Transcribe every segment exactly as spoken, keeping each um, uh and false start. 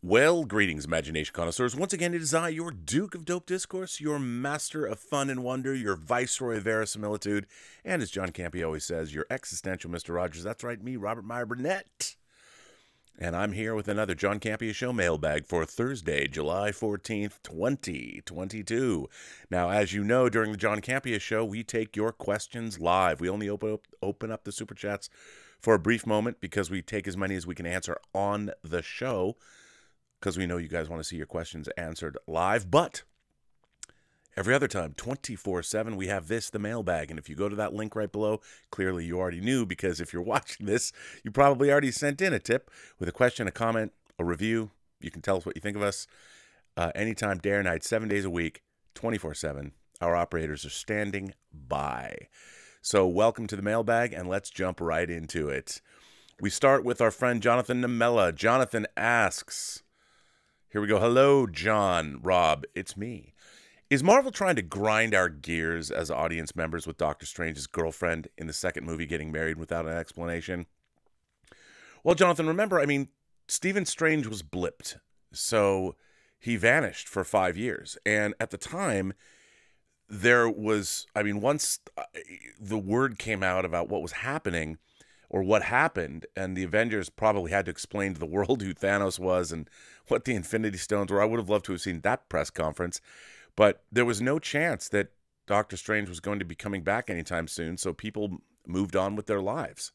Well, greetings, imagination connoisseurs. Once again, it is I, your Duke of Dope Discourse, your master of fun and wonder, your viceroy of verisimilitude, and as John Campea always says, your existential Mister Rogers. That's right, me, Robert Meyer Burnett. And I'm here with another John Campea Show mailbag for Thursday, July fourteenth, twenty twenty-two. Now, as you know, during the John Campea Show, we take your questions live. We only open up, open up the Super Chats for a brief moment because we take as many as we can answer on the show, because we know you guys want to see your questions answered live. But every other time, twenty-four seven, we have this, the mailbag. And if you go to that link right below, clearly you already knew, because if you're watching this, you probably already sent in a tip with a question, a comment, a review. You can tell us what you think of us uh, anytime, day or night, seven days a week, twenty-four seven. Our operators are standing by. So welcome to the mailbag, and let's jump right into it. We start with our friend Jonathan Nemella. Jonathan asks... Here we go. Hello, John, Rob. It's me. Is Marvel trying to grind our gears as audience members with Doctor Strange's girlfriend in the second movie getting married without an explanation? Well, Jonathan, remember, I mean, Stephen Strange was blipped, so he vanished for five years. And at the time, there was, I mean, once the word came out about what was happening or what happened, and the Avengers probably had to explain to the world who Thanos was and what the Infinity Stones were. I would have loved to have seen that press conference, but there was no chance that Doctor Strange was going to be coming back anytime soon, so people moved on with their lives.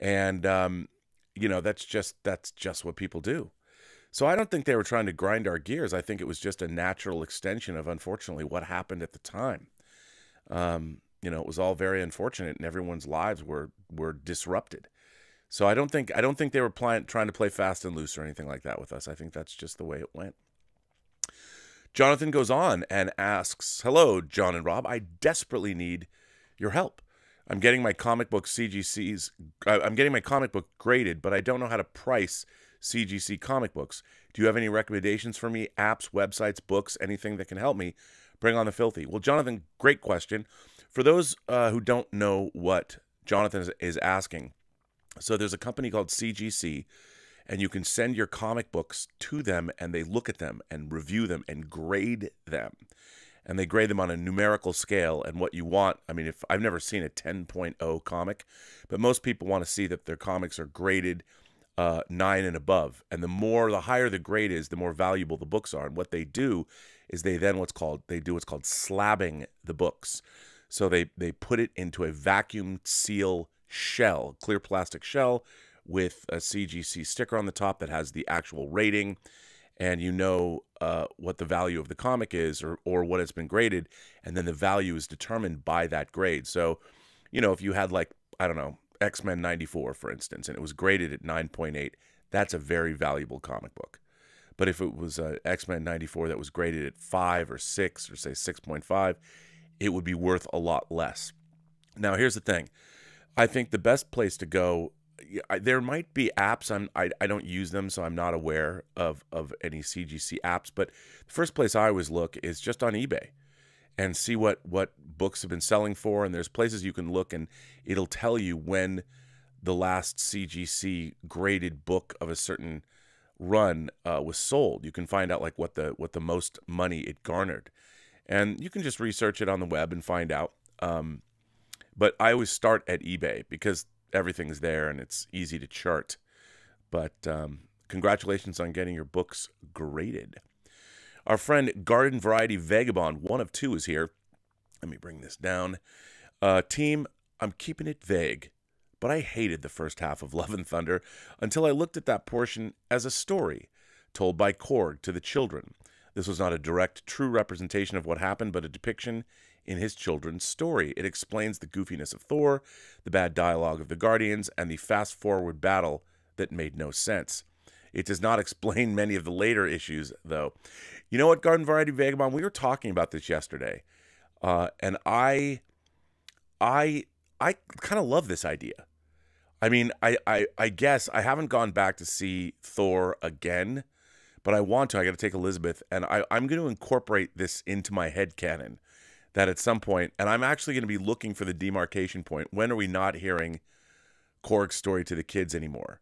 And, um, you know, that's just, that's just what people do. So I don't think they were trying to grind our gears. I think it was just a natural extension of, unfortunately, what happened at the time. Um... You know, it was all very unfortunate, and everyone's lives were were disrupted. So I don't think I don't think they were plan, trying to play fast and loose or anything like that with us. I think that's just the way it went. Jonathan goes on and asks, "Hello, John and Rob. I desperately need your help. I'm getting my comic book C G Cs. I'm getting my comic book graded, but I don't know how to price C G C comic books. Do you have any recommendations for me? Apps, websites, books, anything that can help me? Bring on the filthy." Well, Jonathan, great question. For those uh, who don't know what Jonathan is, is asking, so there's a company called C G C, and you can send your comic books to them, and they look at them and review them and grade them. And they grade them on a numerical scale, and what you want, I mean, if I've never seen a ten point oh comic, but most people want to see that their comics are graded uh, nine and above. And the more, the higher the grade is, the more valuable the books are. And what they do is they then what's called, they do what's called slabbing the books. So they, they put it into a vacuum seal shell, clear plastic shell with a C G C sticker on the top that has the actual rating, and you know uh, what the value of the comic is or, or what it's been graded, and then the value is determined by that grade. So, you know, if you had like, I don't know, X-Men ninety-four, for instance, and it was graded at nine point eight, that's a very valuable comic book. But if it was uh, X-Men ninety-four that was graded at five or six or say six point five, it would be worth a lot less. Now, here's the thing. I think the best place to go, I, there might be apps. I'm, I, I don't use them, so I'm not aware of, of any C G C apps. But the first place I always look is just on eBay and see what, what books have been selling for. And there's places you can look, and it'll tell you when the last C G C graded book of a certain run uh, was sold. You can find out like what the, what the most money it garnered. And you can just research it on the web and find out. Um, but I always start at eBay because everything's there and it's easy to chart. But um, congratulations on getting your books graded. Our friend Garden Variety Vagabond, one of two, is here. Let me bring this down. Uh, team, I'm keeping it vague, but I hated the first half of Love and Thunder until I looked at that portion as a story told by Korg to the children. This was not a direct, true representation of what happened, but a depiction in his children's story. It explains the goofiness of Thor, the bad dialogue of the Guardians, and the fast-forward battle that made no sense. It does not explain many of the later issues, though. You know what, Garden Variety Vagabond? We were talking about this yesterday, uh, and I, I, I kind of love this idea. I mean, I, I, I guess I haven't gone back to see Thor again, but I want to. I got to take Elizabeth, and I, I'm going to incorporate this into my headcanon that at some point, and I'm actually going to be looking for the demarcation point. When are we not hearing Korg's story to the kids anymore?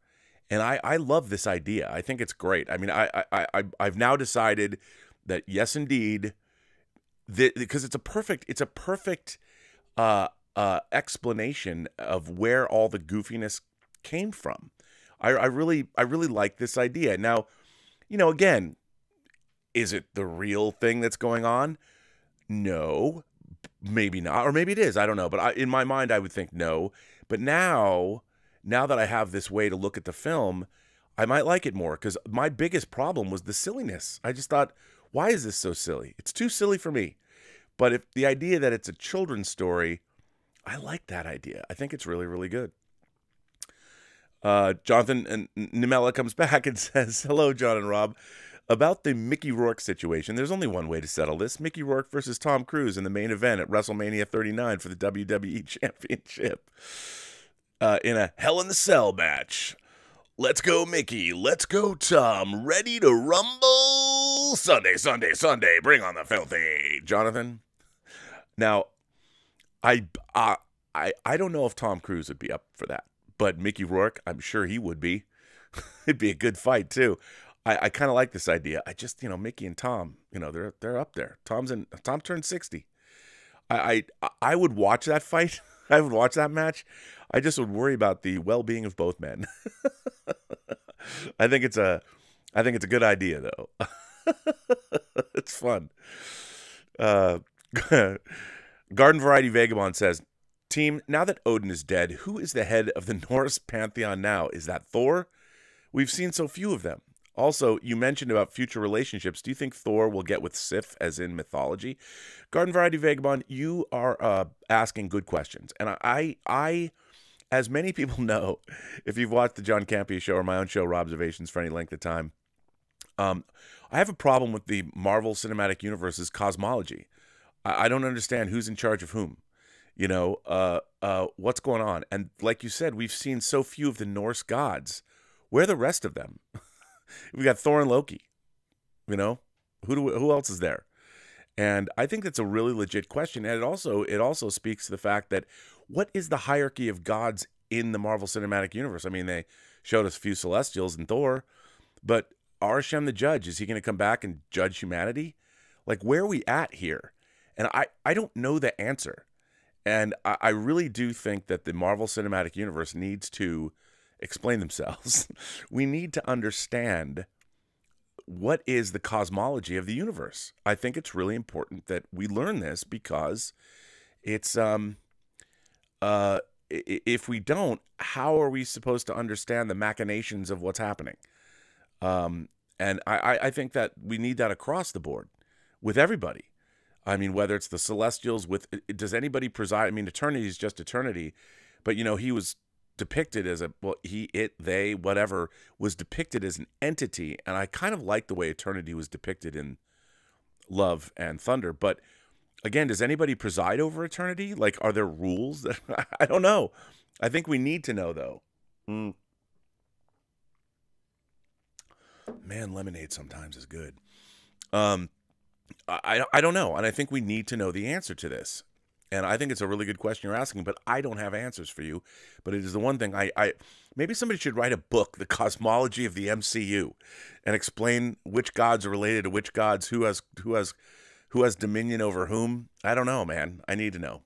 And I, I love this idea. I think it's great. I mean, I, I, I, I've now decided that, yes, indeed, that, because it's a perfect, it's a perfect uh, uh, explanation of where all the goofiness came from. I, I really, I really like this idea. Now, you know, again, is it the real thing that's going on? No, maybe not, or maybe it is. I don't know. But I, in my mind, I would think no. But now, now that I have this way to look at the film, I might like it more, because my biggest problem was the silliness. I just thought, why is this so silly? It's too silly for me. But if the idea that it's a children's story, I like that idea. I think it's really, really good. Uh, Jonathan Nemella comes back and says, hello, John and Rob. About the Mickey Rourke situation, there's only one way to settle this. Mickey Rourke versus Tom Cruise in the main event at WrestleMania thirty-nine for the W W E Championship. Uh, in a Hell in the Cell match. Let's go, Mickey. Let's go, Tom. Ready to rumble. Sunday, Sunday, Sunday. Bring on the filthy. Jonathan. Now, I, uh, I, I don't know if Tom Cruise would be up for that. But Mickey Rourke, I'm sure he would be. It'd be a good fight, too. I, I kind of like this idea. I just, you know, Mickey and Tom, you know, they're they're up there. Tom's in. Tom turned sixty. I I, I would watch that fight. I would watch that match. I just would worry about the well-being of both men. I think it's a, I think it's a good idea though. It's fun. Uh, Garden Variety Vagabond says, "Team, now that Odin is dead, who is the head of the Norse pantheon now? Is that Thor? We've seen so few of them. Also, you mentioned about future relationships. Do you think Thor will get with Sif, as in mythology?" Garden Variety Vagabond, you are uh, asking good questions. And I, I, I, as many people know, if you've watched the John Campea show or my own show, Robservations, for any length of time, um, I have a problem with the Marvel Cinematic Universe's cosmology. I, I don't understand who's in charge of whom. You know, uh, uh, what's going on? And like you said, we've seen so few of the Norse gods. Where are the rest of them? We got Thor and Loki, you know, who do we, who else is there? And I think that's a really legit question. And it also, it also speaks to the fact that what is the hierarchy of gods in the Marvel Cinematic Universe? I mean, they showed us a few Celestials and Thor, but are Shem the judge? Is he going to come back and judge humanity? Like, where are we at here? And I, I don't know the answer. And I, I really do think that the Marvel Cinematic Universe needs to explain themselves. We need to understand what is the cosmology of the universe. I think it's really important that we learn this, because it's um uh if we don't, how are we supposed to understand the machinations of what's happening? Um and I I think that we need that across the board with everybody. I mean, whether it's the Celestials, with does anybody preside? I mean, Eternity is just Eternity, but you know, he was depicted as a, well, he, it, they, whatever, was depicted as an entity. And I kind of like the way Eternity was depicted in Love and Thunder. But again, does anybody preside over Eternity? Like, are there rules? That, I don't know. I think we need to know, though. Mm. Man, lemonade sometimes is good. Um, I, I don't know. And I think we need to know the answer to this. And I think it's a really good question you're asking, but I don't have answers for you. But it is the one thing I, I maybe somebody should write a book, The Cosmology of the M C U, and explain which gods are related to which gods, who has who has who has dominion over whom. I don't know, man. I need to know.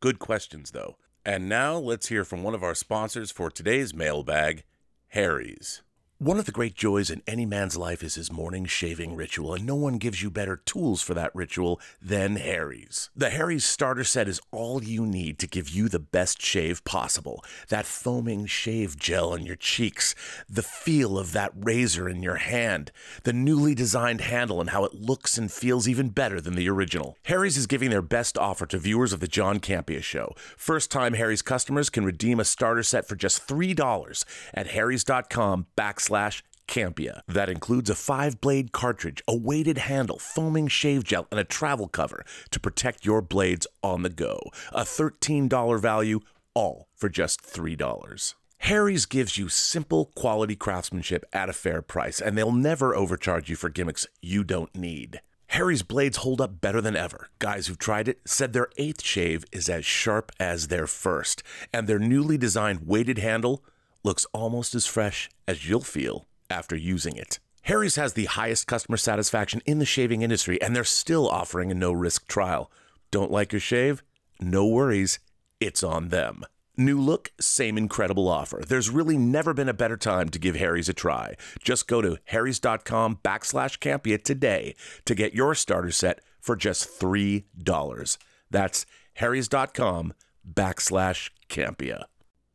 Good questions though. And now let's hear from one of our sponsors for today's mailbag, Harry's. One of the great joys in any man's life is his morning shaving ritual, and no one gives you better tools for that ritual than Harry's. The Harry's starter set is all you need to give you the best shave possible. That foaming shave gel on your cheeks, the feel of that razor in your hand, the newly designed handle and how it looks and feels even better than the original. Harry's is giving their best offer to viewers of the John Campea show. First-time Harry's customers can redeem a starter set for just three dollars at harrys dot com backslash slash Campea. That includes a five-blade cartridge, a weighted handle, foaming shave gel, and a travel cover to protect your blades on the go. A thirteen dollar value, all for just three dollars. Harry's gives you simple, quality craftsmanship at a fair price, and they'll never overcharge you for gimmicks you don't need. Harry's blades hold up better than ever. Guys who've tried it said their eighth shave is as sharp as their first, and their newly designed weighted handle looks almost as fresh as you'll feel after using it. Harry's has the highest customer satisfaction in the shaving industry, and they're still offering a no-risk trial. Don't like your shave? No worries. It's on them. New look, same incredible offer. There's really never been a better time to give Harry's a try. Just go to harrys.com backslash Campea today to get your starter set for just three dollars. That's harrys.com backslash Campea.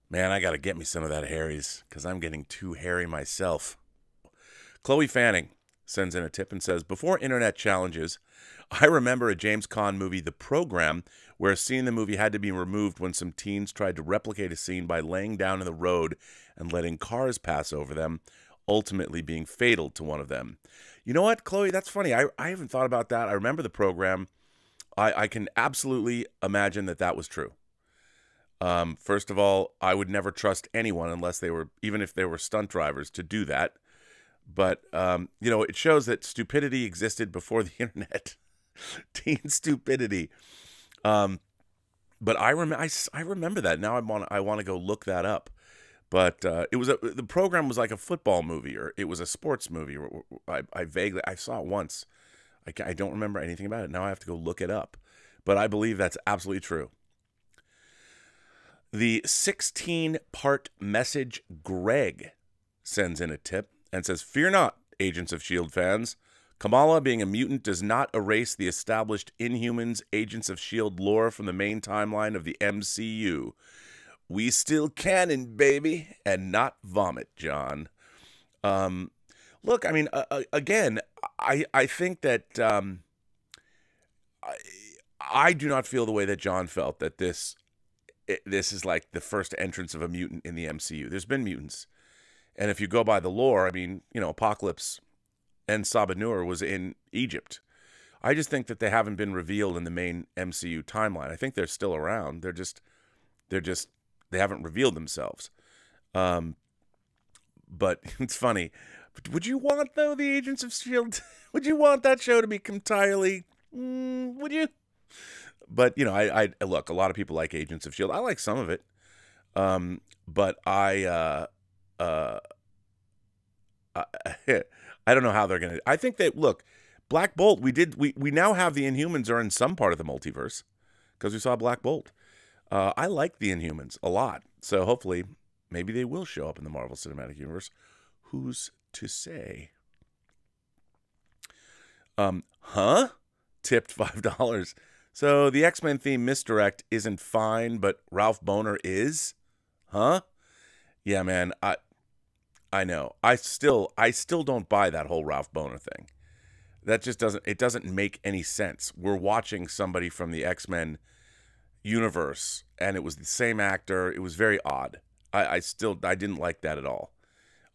Man, I got to get me some of that Harry's because I'm getting too hairy myself. Chloe Fanning sends in a tip and says, before internet challenges, I remember a James Caan movie, The Program, where a scene in the movie had to be removed when some teens tried to replicate a scene by laying down in the road and letting cars pass over them, ultimately being fatal to one of them. You know what, Chloe? That's funny. I, I haven't thought about that. I remember The Program. I, I can absolutely imagine that that was true. Um, first of all, I would never trust anyone unless they were, even if they were stunt drivers, to do that. But, um, you know, it shows that stupidity existed before the internet. Teen stupidity. Um, but I, rem I, I remember that. Now I want I want to go look that up. But uh, it was a, the program was like a football movie, or it was a sports movie. Or, or I, I vaguely, I saw it once. I, I don't remember anything about it. Now I have to go look it up. But I believe that's absolutely true. The sixteen part message Greg sends in a tip and says, fear not, Agents of S H I E L D fans. Kamala being a mutant does not erase the established Inhumans Agents of S H I E L D lore from the main timeline of the M C U. We still canon, baby, and not vomit, John. Um, look, I mean, uh, again, I, I think that um, I, I do not feel the way that John felt that this, it, this is like the first entrance of a mutant in the M C U. There's been mutants. And if you go by the lore, I mean, you know, Apocalypse and Sabanur was in Egypt. I just think that they haven't been revealed in the main M C U timeline. I think they're still around. They're just, they're just, they haven't revealed themselves. Um, but it's funny. But would you want, though, the Agents of S H I E L D? Would you want that show to be entirely, mm, would you? But, you know, I, I, look, a lot of people like Agents of S H I E L D. I like some of it. Um, but I, uh, Uh, I, I don't know how they're gonna. I think that look, Black Bolt. We did. We we now have the Inhumans are in some part of the multiverse because we saw Black Bolt. Uh, I like the Inhumans a lot, so hopefully, maybe they will show up in the Marvel Cinematic Universe. Who's to say? Um, huh? Tipped five dollars. So the X-Men theme misdirect isn't fine, but Ralph Boner is, huh? Yeah, man. I. I know. I still I still don't buy that whole Ralph Boner thing. That just doesn't it doesn't make any sense. We're watching somebody from the X-Men universe and it was the same actor. It was very odd. I, I still I didn't like that at all.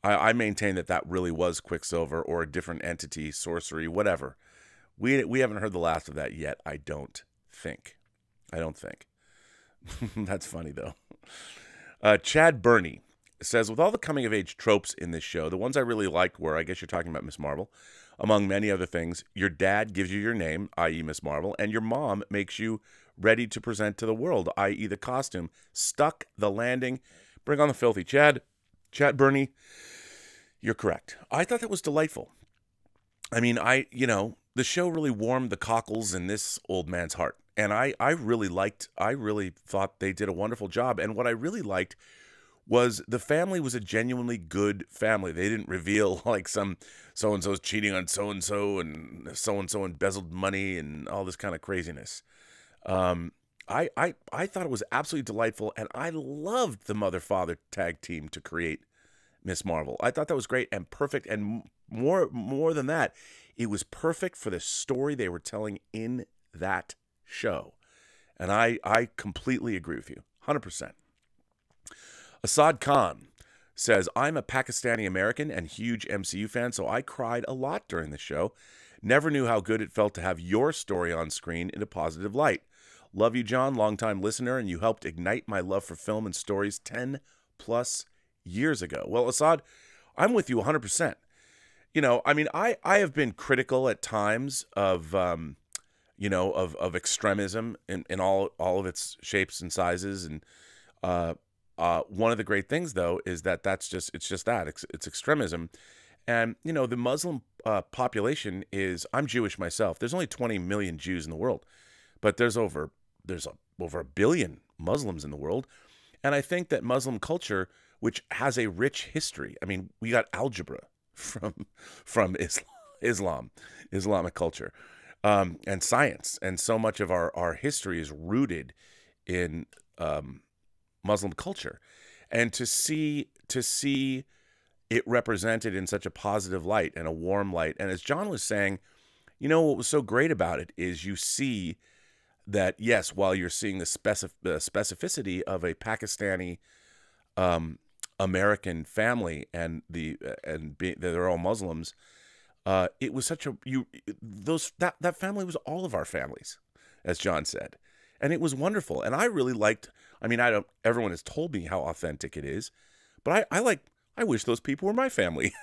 I, I maintain that that really was Quicksilver or a different entity, sorcery, whatever. We we haven't heard the last of that yet, I don't think. I don't think. That's funny though. Uh, Chad Burney says, with all the coming-of-age tropes in this show, the ones I really liked were, I guess you're talking about Miss Marvel, among many other things, your dad gives you your name, that is. Miss Marvel, and your mom makes you ready to present to the world, that is the costume, stuck the landing, bring on the filthy. Chad, Chad Burney, you're correct. I thought that was delightful. I mean, I, you know, the show really warmed the cockles in this old man's heart, and I, I really liked, I really thought they did a wonderful job, and what I really liked was the family was a genuinely good family. They didn't reveal like some so-and-so's cheating on so-and-so and so-and-so embezzled money and all this kind of craziness. Um, I, I, I thought it was absolutely delightful, and I loved the mother-father tag team to create Miss Marvel. I thought that was great and perfect, and more, more than that, it was perfect for the story they were telling in that show. And I, I completely agree with you, one hundred percent. Asad Khan says, I'm a Pakistani-American and huge M C U fan, so I cried a lot during the show. Never knew how good it felt to have your story on screen in a positive light. Love you, John, longtime listener, and you helped ignite my love for film and stories ten plus years ago. Well, Asad, I'm with you one hundred percent. You know, I mean, I, I have been critical at times of, um, you know, of, of extremism in, in all, all of its shapes and sizes and, uh, Uh, one of the great things, though, is that that's just it's just that it's, it's extremism. And, you know, the Muslim uh, population is I'm Jewish myself. There's only twenty million Jews in the world, but there's over there's a, over a billion Muslims in the world. And I think that Muslim culture, which has a rich history. I mean, we got algebra from from Islam, Islam Islamic culture um, and science. And so much of our, our history is rooted in um, Muslim culture. And to see to see it represented in such a positive light and a warm light. And as John was saying, you know, what was so great about it is you see that, yes, while you're seeing the specif the specificity of a Pakistani um, American family and the and be, they're all Muslims, uh, it was such a you those that that family was all of our families, as John said, and it was wonderful. And I really liked. I mean, I don't. Everyone has told me how authentic it is, but I I like. I wish those people were my family.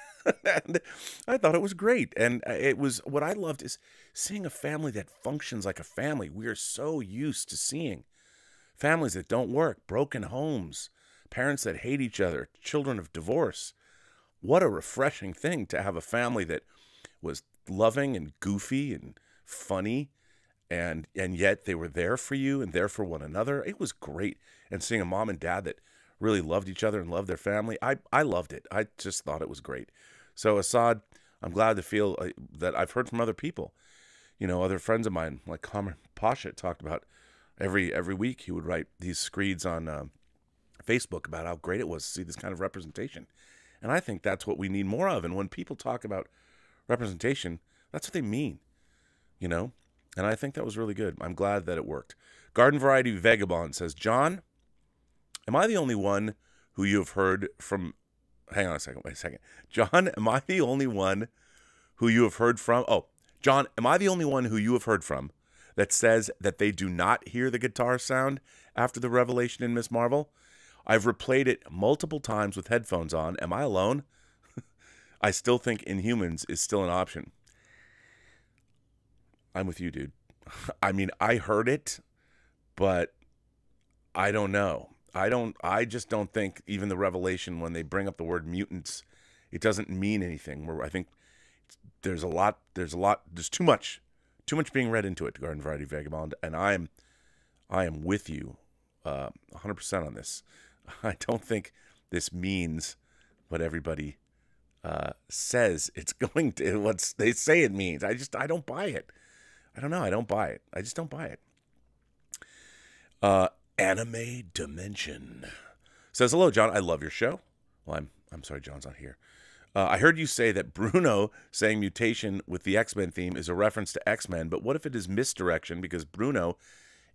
And I thought it was great. And it was what I loved is seeing a family that functions like a family. We are so used to seeing families that don't work, broken homes, parents that hate each other, children of divorce. What a refreshing thing to have a family that was loving and goofy and funny. And, and yet they were there for you and there for one another. It was great. And seeing a mom and dad that really loved each other and loved their family. I, I loved it. I just thought it was great. So Assad, I'm glad to feel uh, that I've heard from other people, you know, other friends of mine, like Kamran Pasha talked about every, every week. He would write these screeds on uh, Facebook about how great it was to see this kind of representation. And I think that's what we need more of. And when people talk about representation, that's what they mean, you know? And I think that was really good. I'm glad that it worked. Garden Variety Vagabond says, John, am I the only one who you have heard from? Hang on a second. Wait a second. John, am I the only one who you have heard from? Oh, John, am I the only one who you have heard from that says that they do not hear the guitar sound after the revelation in Miss Marvel? I've replayed it multiple times with headphones on. Am I alone? I still think Inhumans is still an option. I'm with you, dude. I mean, I heard it, but I don't know. I don't, I just don't think even the revelation, when they bring up the word mutants, it doesn't mean anything. Where I think there's a lot, there's a lot, there's too much, too much being read into it, Garden Variety Vagabond. And I'm, I am with you uh, one hundred percent on this. I don't think this means what everybody uh, says it's going to, what they say it means. I just, I don't buy it. I don't know. I don't buy it. I just don't buy it. Uh, Anime Dimension says, hello, John. I love your show. Well, I'm, I'm sorry, John's not here. Uh, I heard you say that Bruno saying mutation with the X-Men theme is a reference to X-Men, but what if it is misdirection because Bruno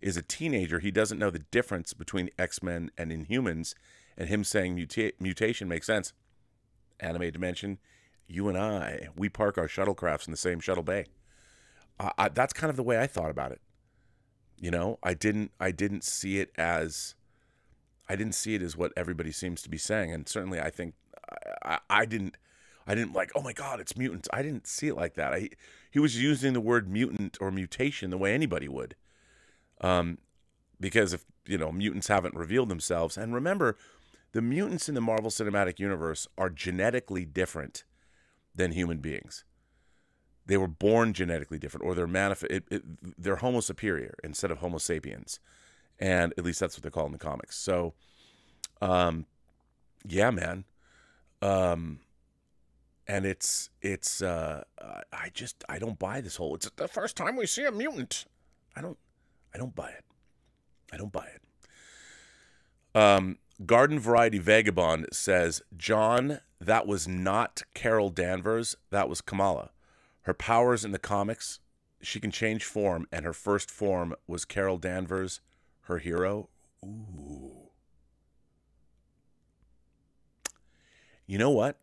is a teenager? He doesn't know the difference between X-Men and Inhumans, and him saying muta mutation makes sense. Anime Dimension, you and I, we park our shuttlecrafts in the same shuttle bay. Uh, I, that's kind of the way I thought about it. You know, I didn't, I didn't see it as, I didn't see it as what everybody seems to be saying. And certainly I think I, I didn't, I didn't like, oh my God, it's mutants. I didn't see it like that. I, he was using the word mutant or mutation the way anybody would. Um, because if, you know, mutants haven't revealed themselves. And remember, the mutants in the Marvel Cinematic Universe are genetically different than human beings. They were born genetically different, or they're manif it, it, they're Homo superior instead of Homo sapiens, and at least that's what they're called in the comics. So, um, yeah, man, um, and it's it's uh, I just I don't buy this whole. It's the first time we see a mutant. I don't I don't buy it. I don't buy it. Um, Garden Variety Vagabond says, John, that was not Carol Danvers. That was Kamala. Her powers in the comics, she can change form, and her first form was Carol Danvers, her hero. Ooh. You know what?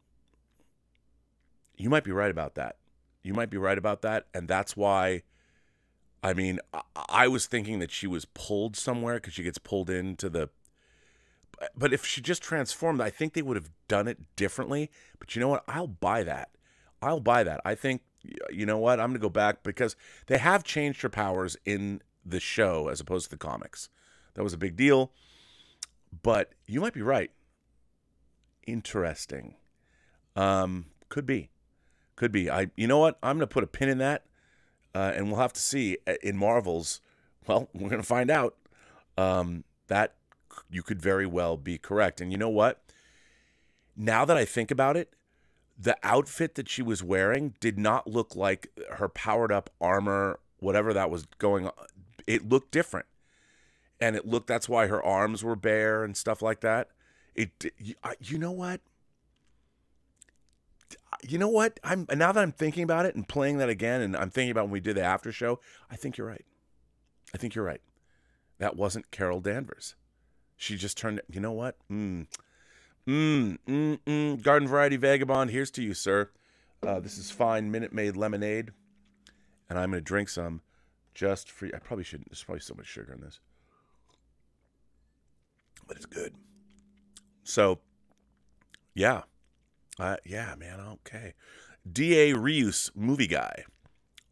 You might be right about that. You might be right about that, and that's why, I mean, I, I was thinking that she was pulled somewhere because she gets pulled into the... But if she just transformed, I think they would have done it differently. But you know what? I'll buy that. I'll buy that. I think... You know what? I'm going to go back because they have changed her powers in the show as opposed to the comics. That was a big deal. But you might be right. Interesting. Um, could be. Could be. I. You know what? I'm going to put a pin in that, uh, and we'll have to see in Marvel's. Well, we're going to find out um, that you could very well be correct. And you know what? Now that I think about it, the outfit that she was wearing did not look like her powered-up armor, whatever that was going on. It looked different. And it looked, that's why her arms were bare and stuff like that. It, you know what? You know what? I'm now that I'm thinking about it and playing that again, and I'm thinking about when we did the after show, I think you're right. I think you're right. That wasn't Carol Danvers. She just turned, you know what? Mm. Mm, mm, mm. Garden Variety Vagabond, here's to you, sir. Uh, this is fine Minute Maid lemonade, and I'm going to drink some just for you. I probably shouldn't. There's probably so much sugar in this. But it's good. So, yeah. Uh, yeah, man, okay. D A. Reus, movie guy.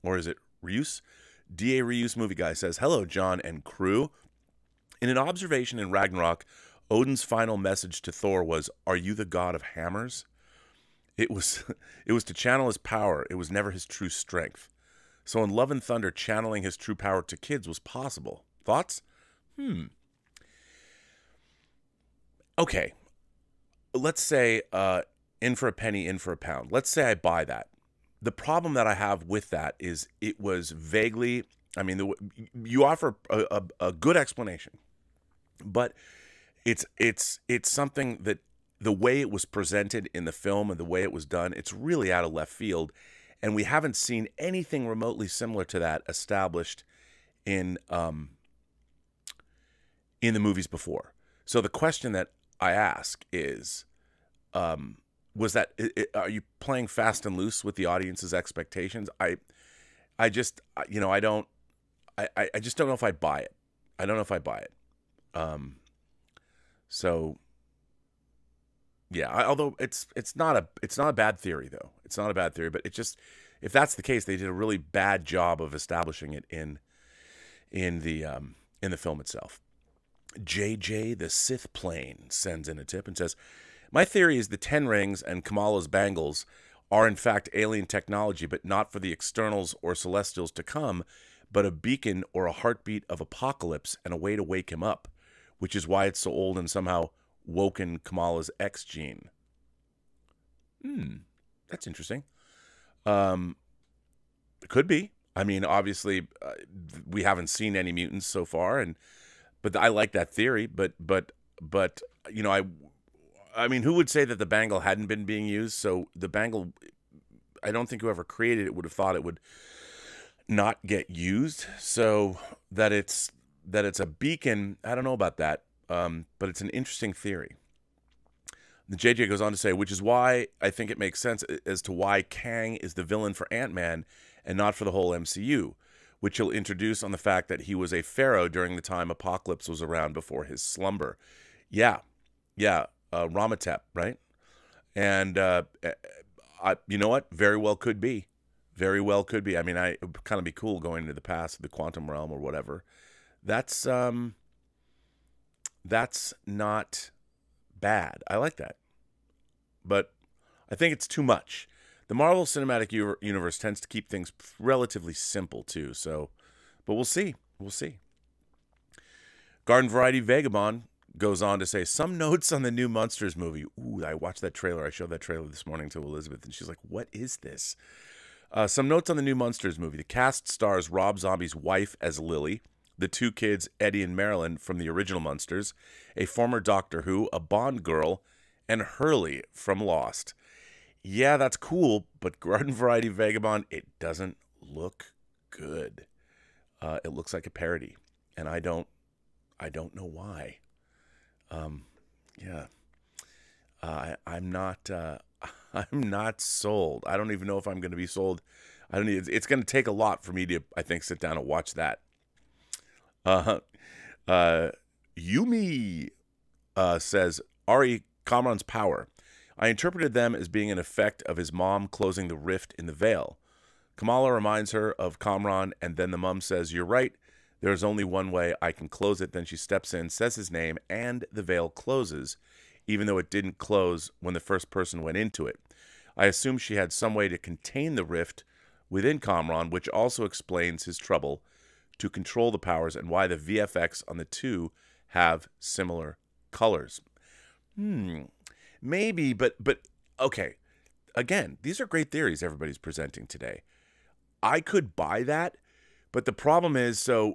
Or is it Reus? D A. Reus, movie guy, says, hello, John and crew. In an observation in Ragnarok, Odin's final message to Thor was, are you the god of hammers? It was, it was to channel his power. It was never his true strength. So in Love and Thunder, channeling his true power to kids was possible. Thoughts? Hmm. Okay. Let's say uh, in for a penny, in for a pound. Let's say I buy that. The problem that I have with that is it was vaguely, I mean, the, you offer a, a, a good explanation, but it's, it's, it's something that the way it was presented in the film and the way it was done, it's really out of left field. And we haven't seen anything remotely similar to that established in, um, in the movies before. So the question that I ask is, um, was that, it, are you playing fast and loose with the audience's expectations? I, I just, you know, I don't, I, I just don't know if I buy it. I don't know if I buy it. Um, so yeah, I, although it's, it's not a, it's not a bad theory though. It's not a bad theory, but it just, if that's the case, they did a really bad job of establishing it in, in the, um, in the film itself. J J the Sith Plane sends in a tip and says, my theory is the Ten Rings and Kamala's bangles are in fact alien technology, but not for the externals or celestials to come, but a beacon or a heartbeat of Apocalypse and a way to wake him up, which is why it's so old and somehow woken Kamala's X gene. Hmm, that's interesting. Um, it could be. I mean, obviously, uh, we haven't seen any mutants so far, and but I like that theory. But but but you know, I. I mean, who would say that the bangle hadn't been being used? So the bangle, I don't think whoever created it would have thought it would not get used. So that it's that it's a beacon, I don't know about that, um, but it's an interesting theory. The J J goes on to say, which is why I think it makes sense as to why Kang is the villain for Ant-Man and not for the whole M C U, which he'll introduce on the fact that he was a pharaoh during the time Apocalypse was around before his slumber. Yeah, yeah. Uh, Ramatep, right? And uh, I, you know what? Very well could be. Very well could be. I mean, I, it would kind of be cool going into the past, the quantum realm or whatever. That's um, that's not bad. I like that. But I think it's too much. The Marvel Cinematic U Universe tends to keep things relatively simple, too. So, but we'll see. We'll see. Garden Variety Vagabond goes on to say, some notes on the new Munsters movie. Ooh, I watched that trailer. I showed that trailer this morning to Elizabeth, and she's like, what is this? Uh, some notes on the new Munsters movie. The cast stars Rob Zombie's wife as Lily, the two kids, Eddie and Marilyn, from the original Munsters, a former Doctor Who, a Bond girl, and Hurley from Lost. Yeah, that's cool, but Garden Variety Vagabond, it doesn't look good. Uh, it looks like a parody, and I don't, I don't know why. Um, yeah, uh, I, I'm not, uh, I'm not sold. I don't even know if I'm going to be sold. I don't need, it's, it's going to take a lot for me to, I think, sit down and watch that. Uh, uh, Yumi, uh, says Ari Kamran's power. I interpreted them as being an effect of his mom closing the rift in the veil. Kamala reminds her of Kamran, and then the mom says, you're right. There's only one way I can close it. Then she steps in, says his name, and the veil closes, even though it didn't close when the first person went into it. I assume she had some way to contain the rift within Kamran, which also explains his trouble to control the powers and why the V F X on the two have similar colors. Hmm, maybe, but, but okay. Again, these are great theories everybody's presenting today. I could buy that, but the problem is, so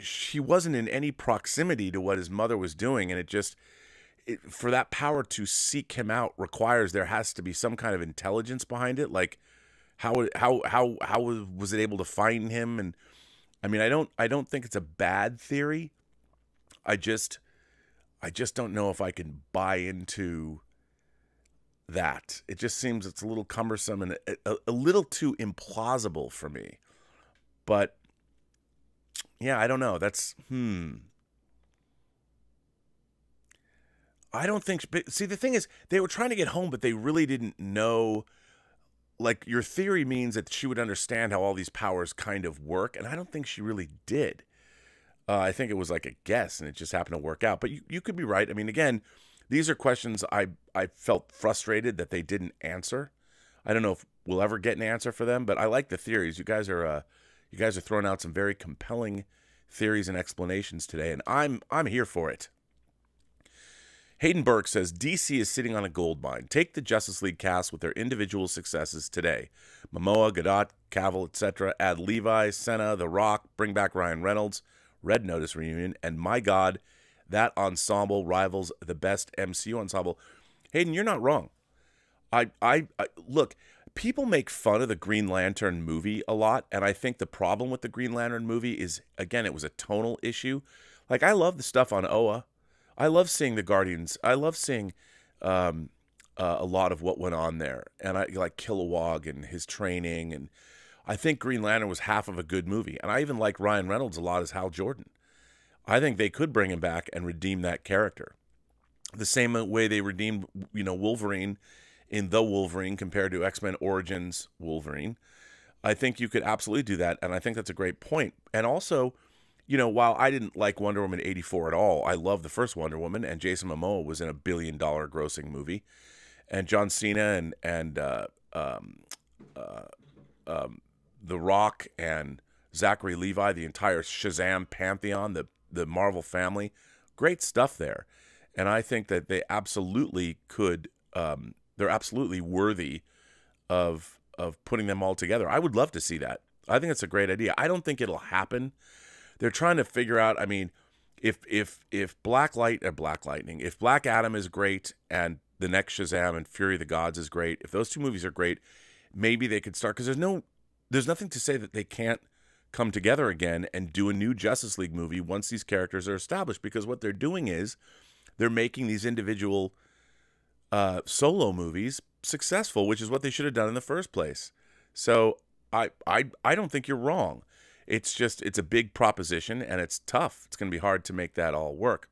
she wasn't in any proximity to what his mother was doing, and it just... It, for that power to seek him out requires there has to be some kind of intelligence behind it. Like how how how how was it able to find him? And I mean, I don't I don't think it's a bad theory. I just I just don't know if I can buy into that. It just seems it's a little cumbersome and a, a, a little too implausible for me. But yeah, I don't know. That's hmm. I don't think, but see, the thing is, they were trying to get home, but they really didn't know, like, your theory means that she would understand how all these powers kind of work, and I don't think she really did. Uh, I think it was like a guess, and it just happened to work out, but you, you could be right. I mean, again, these are questions I, I felt frustrated that they didn't answer. I don't know if we'll ever get an answer for them, but I like the theories. You guys are, uh, you guys are throwing out some very compelling theories and explanations today, and I'm, I'm here for it. Hayden Burke says, D C is sitting on a gold mine. Take the Justice League cast with their individual successes today. Momoa, Godot, Cavill, et cetera. Add Levi, Senna, The Rock, bring back Ryan Reynolds, Red Notice reunion, and my God, that ensemble rivals the best M C U ensemble. Hayden, you're not wrong. I, I, I look, people make fun of the Green Lantern movie a lot, and I think the problem with the Green Lantern movie is, again, it was a tonal issue. Like, I love the stuff on Oa. I love seeing the Guardians. I love seeing um, uh, a lot of what went on there. And I like Kilowog and his training. And I think Green Lantern was half of a good movie. And I even like Ryan Reynolds a lot as Hal Jordan. I think they could bring him back and redeem that character. The same way they redeemed, you know, Wolverine in The Wolverine compared to X-Men Origins Wolverine. I think you could absolutely do that. And I think that's a great point. And also... You know, while I didn't like Wonder Woman eighty-four at all, I love the first Wonder Woman, and Jason Momoa was in a billion-dollar grossing movie, and John Cena and and uh, um, uh, um, The Rock and Zachary Levi, the entire Shazam pantheon, the the Marvel family, great stuff there, and I think that they absolutely could, um, they're absolutely worthy of of putting them all together. I would love to see that. I think it's a great idea. I don't think it'll happen. They're trying to figure out, I mean, if if if Black Light or Black Lightning, if Black Adam is great and the next Shazam and Fury of the Gods is great, if those two movies are great, maybe they could start, because there's no there's nothing to say that they can't come together again and do a new Justice League movie once these characters are established, because what they're doing is they're making these individual uh, solo movies successful, which is what they should have done in the first place. So I I I don't think you're wrong. It's just, it's a big proposition, and it's tough. It's going to be hard to make that all work.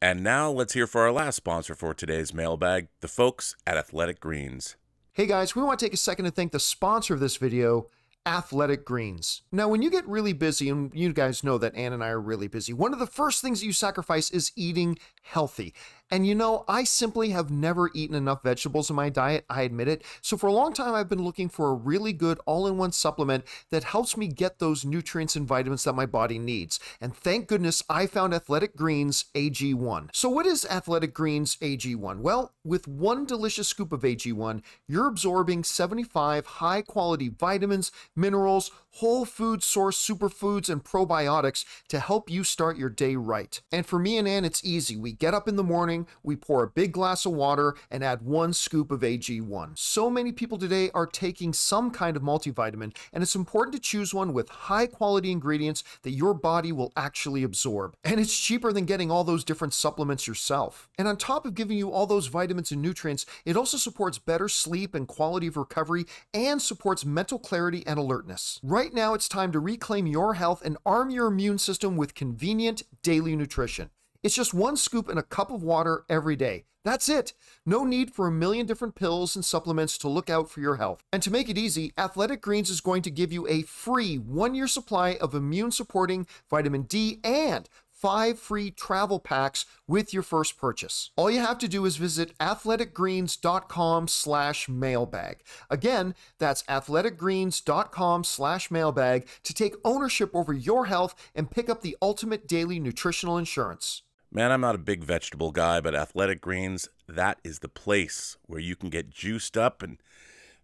And now let's hear for our last sponsor for today's mailbag, the folks at Athletic Greens. Hey guys, we want to take a second to thank the sponsor of this video, Athletic Greens. Now, when you get really busy, and you guys know that Ann and I are really busy, one of the first things that you sacrifice is eating healthy. And you know, I simply have never eaten enough vegetables in my diet, I admit it. So for a long time, I've been looking for a really good all-in-one supplement that helps me get those nutrients and vitamins that my body needs. And thank goodness I found Athletic Greens A G one. So what is Athletic Greens A G one? Well, with one delicious scoop of A G one, you're absorbing seventy-five high-quality vitamins, minerals, whole food source superfoods, and probiotics to help you start your day right. And for me and Ann, it's easy. We get up in the morning, we pour a big glass of water, and add one scoop of A G one. So many people today are taking some kind of multivitamin, and it's important to choose one with high-quality ingredients that your body will actually absorb. And it's cheaper than getting all those different supplements yourself. And on top of giving you all those vitamins and nutrients, it also supports better sleep and quality of recovery, and supports mental clarity and alertness. Right now, it's time to reclaim your health and arm your immune system with convenient daily nutrition. It's just one scoop in a cup of water every day. That's it. No need for a million different pills and supplements to look out for your health. And to make it easy, Athletic Greens is going to give you a free one-year supply of immune-supporting vitamin D and five free travel packs with your first purchase. All you have to do is visit athletic greens dot com slash mailbag. Again, that's athletic greens dot com slash mailbag to take ownership over your health and pick up the ultimate daily nutritional insurance. Man, I'm not a big vegetable guy, but Athletic Greens, that is the place where you can get juiced up. And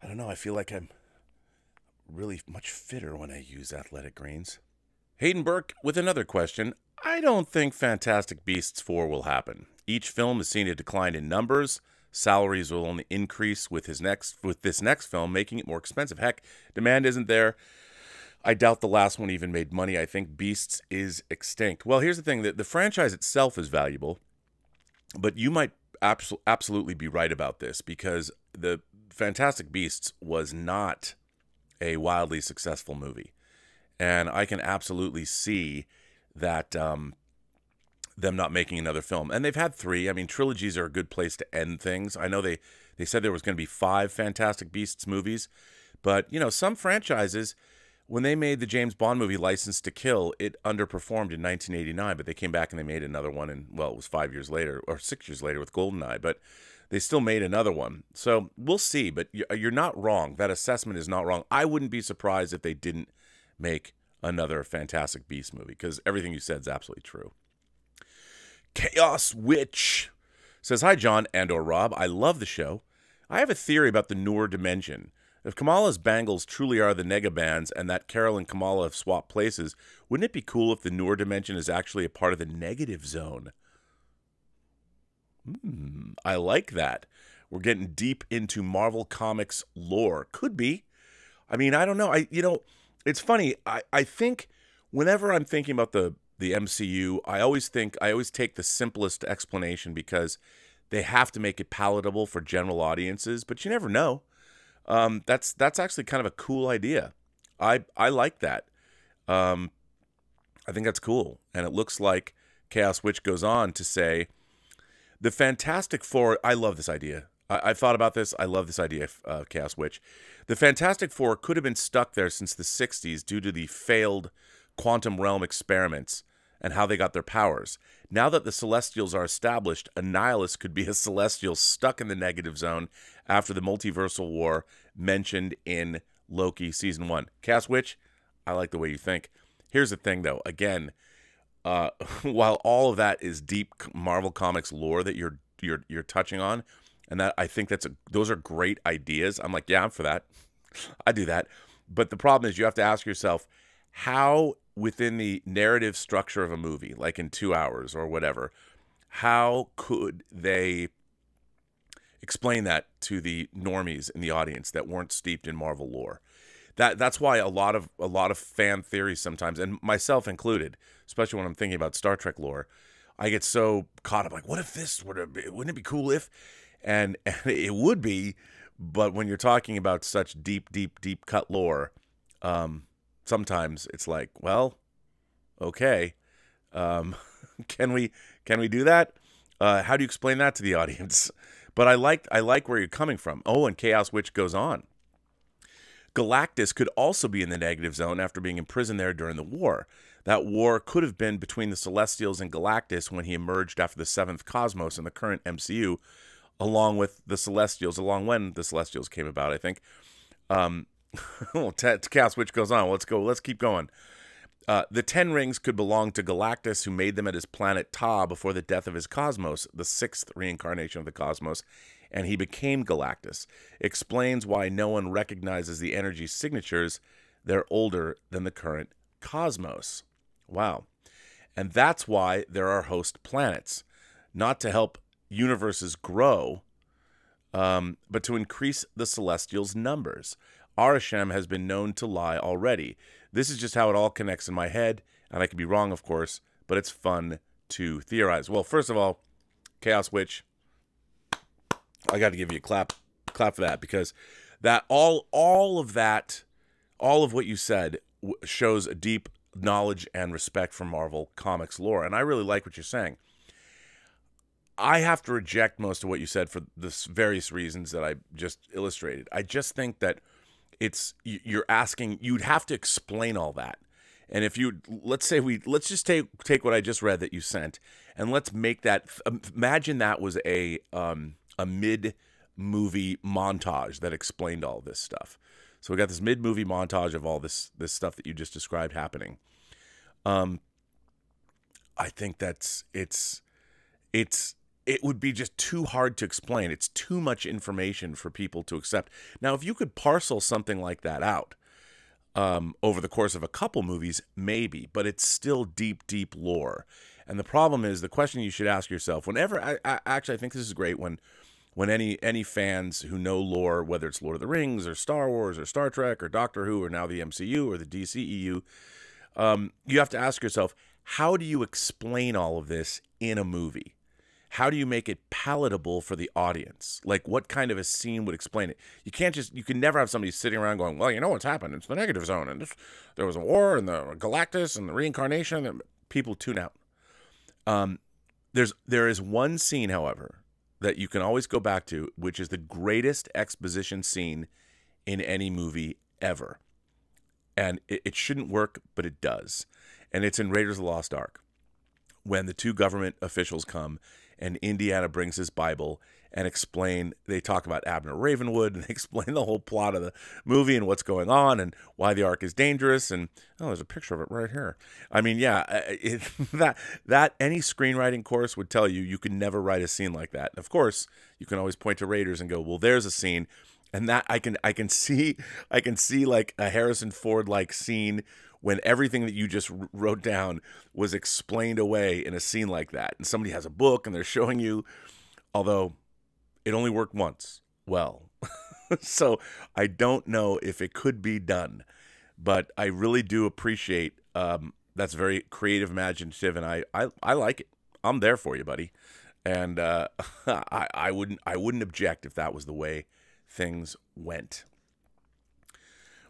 I don't know, I feel like I'm really much fitter when I use Athletic Greens. Hayden Burke with another question. I don't think Fantastic Beasts four will happen. Each film has seen a decline in numbers. Salaries will only increase with his next with this next film, making it more expensive. Heck, demand isn't there. I doubt the last one even made money. I think Beasts is extinct. Well, here's the thing. The, the franchise itself is valuable, but you might abso- absolutely be right about this, because the Fantastic Beasts was not a wildly successful movie. And I can absolutely see that um, them not making another film. And they've had three. I mean, trilogies are a good place to end things. I know they, they said there was going to be five Fantastic Beasts movies. But, you know, some franchises, when they made the James Bond movie License to Kill, it underperformed in nineteen eighty-nine. But they came back and they made another one. And, well, it was five years later or six years later with GoldenEye. But they still made another one. So we'll see. But you're not wrong. That assessment is not wrong. I wouldn't be surprised if they didn't make another Fantastic Beast movie, because everything you said is absolutely true. Chaos Witch says, hi, John and or Rob. I love the show. I have a theory about the newer dimension. If Kamala's bangles truly are the Negabands and that Carol and Kamala have swapped places, wouldn't it be cool if the newer dimension is actually a part of the negative zone? Mm, I like that. We're getting deep into Marvel Comics lore. Could be. I mean, I don't know. I, you know... It's funny, I, I think whenever I'm thinking about the, the M C U, I always think, I always take the simplest explanation, because they have to make it palatable for general audiences, but you never know. Um, that's that's actually kind of a cool idea. I, I like that. Um, I think that's cool. And it looks like Chaos Witch goes on to say, the Fantastic Four, I love this idea. I've thought about this. I love this idea, uh, Chaos Witch. The Fantastic Four could have been stuck there since the sixties due to the failed quantum realm experiments and how they got their powers. Now that the Celestials are established, a nihilist could be a Celestial stuck in the negative zone after the multiversal war mentioned in Loki Season one. Chaos Witch, I like the way you think. Here's the thing, though. Again, uh, while all of that is deep Marvel Comics lore that you're you're you're touching on, and that, I think that's a, those are great ideas. I'm like, yeah, I'm for that. I do that. But the problem is you have to ask yourself, how within the narrative structure of a movie, like in two hours or whatever, how could they explain that to the normies in the audience that weren't steeped in Marvel lore? That that's why a lot of a lot of fan theories sometimes, and myself included, especially when I'm thinking about Star Trek lore, I get so caught up, like, what if this were to be, wouldn't it be cool if... And, and it would be, but when you're talking about such deep, deep, deep cut lore, um, sometimes it's like, well, okay, um, can we can we do that? Uh, how do you explain that to the audience? But I like I like where you're coming from. Oh, and Chaos Witch goes on. Galactus could also be in the negative zone after being imprisoned there during the war. That war could have been between the Celestials and Galactus when he emerged after the seventh Cosmos in the current M C U. Along with the Celestials, along when the Celestials came about, I think. Um, well, Chaos Witch goes on. Let's go. Let's keep going. Uh, the Ten Rings could belong to Galactus, who made them at his planet Ta before the death of his Cosmos, the sixth reincarnation of the Cosmos, and he became Galactus. Explains why no one recognizes the energy signatures. They're older than the current Cosmos. Wow. And that's why there are host planets. Not to help universes grow, um, but to increase the Celestials' numbers. Arishem has been known to lie already. This is just how it all connects in my head, and I could be wrong, of course, but it's fun to theorize. Well, first of all, Chaos Witch, I got to give you a clap, clap for that, because that all, all of that, all of what you said w shows a deep knowledge and respect for Marvel Comics lore, and I really like what you're saying. I have to reject most of what you said for the various reasons that I just illustrated. I just think that it's, you're asking, you'd have to explain all that. And if you, let's say we, let's just take take what I just read that you sent, and let's make that, imagine that was a um, a mid-movie montage that explained all this stuff. So we got this mid-movie montage of all this this stuff that you just described happening. Um, I think that's, it's, it's, it would be just too hard to explain. It's too much information for people to accept. Now, if you could parcel something like that out, Um, over the course of a couple movies, maybe, but it's still deep, deep lore. And the problem is, the question you should ask yourself whenever, I, I actually, I think this is great when, when any, any fans who know lore, whether it's Lord of the Rings or Star Wars or Star Trek or Doctor Who or now the M C U or the D C E U, um, you have to ask yourself, how do you explain all of this in a movie? How do you make it palatable for the audience? Like, what kind of a scene would explain it? You can't just, you can never have somebody sitting around going, well, you know what's happened. It's the negative zone. And this, there was a war and the Galactus and the reincarnation. And people tune out. Um, there's, there is one scene, however, that you can always go back to, which is the greatest exposition scene in any movie ever. And it, it shouldn't work, but it does. And it's in Raiders of the Lost Ark, when the two government officials come and Indiana brings his Bible and explain, they talk about Abner Ravenwood and they explain the whole plot of the movie and what's going on and why the Ark is dangerous. And, oh, there's a picture of it right here. I mean, yeah, it, that, that any screenwriting course would tell you, you can never write a scene like that. And of course, you can always point to Raiders and go, well, there's a scene. And that I can, I can see, I can see like a Harrison Ford like scene when everything that you just wrote down was explained away in a scene like that. And somebody has a book and they're showing you, although it only worked once. Well, so I don't know if it could be done, but I really do appreciate, um, that's very creative, imaginative. And I, I, I like it. I'm there for you, buddy. And, uh, I, I wouldn't, I wouldn't object if that was the way things went.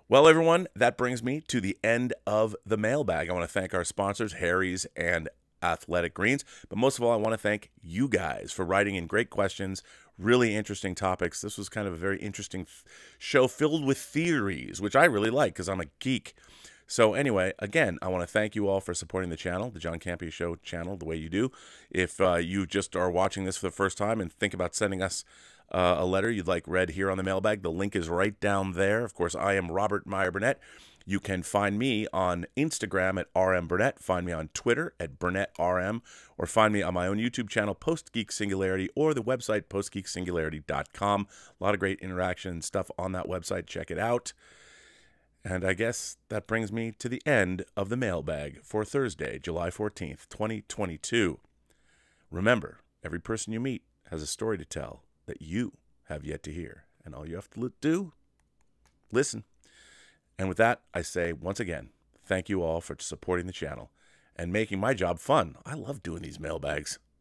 Well, everyone, that brings me to the end of the mailbag. I want to thank our sponsors, Harry's and Athletic Greens. But most of all, I want to thank you guys for writing in great questions, really interesting topics. This was kind of a very interesting show filled with theories, which I really like because I'm a geek. So anyway, again, I want to thank you all for supporting the channel, the John Campea Show channel, the way you do. If uh, you just are watching this for the first time and think about sending us Uh, a letter you'd like read here on the mailbag, the link is right down there. Of course, I am Robert Meyer Burnett. You can find me on Instagram at R M Burnett, find me on Twitter at Burnett R M, or find me on my own YouTube channel, Post Geek Singularity, or the website, post geek singularity dot com. A lot of great interaction and stuff on that website. Check it out. And I guess that brings me to the end of the mailbag for Thursday, July fourteenth, twenty twenty-two. Remember, every person you meet has a story to tell that you have yet to hear. And all you have to do, listen. And with that, I say once again, thank you all for supporting the channel and making my job fun. I love doing these mailbags.